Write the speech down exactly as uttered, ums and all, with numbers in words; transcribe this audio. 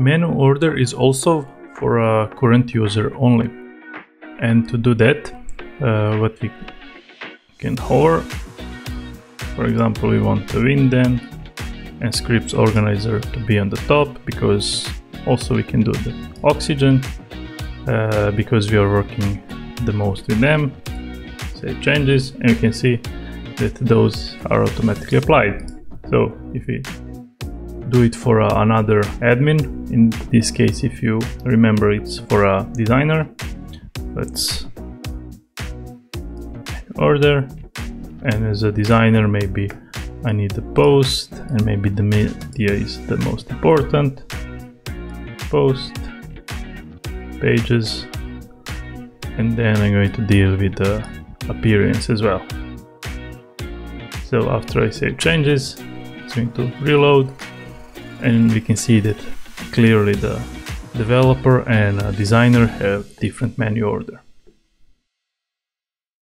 Menu order is also for a current user only. And to do that, uh, what we can hover. For example, we want the win then and scripts organizer to be on the top, because also we can do the oxygen uh, because we are working the most with them. Save changes, and you can see that those are automatically applied. So if we do it for uh, another admin, in this case, if you remember, it's for a designer. Let's order, and as a designer, maybe I need the post, and maybe the media is the most important. Post, pages, and then I'm going to deal with the appearance as well. So after I save changes, it's going to reload, and we can see that clearly the developer and a designer have different menu order.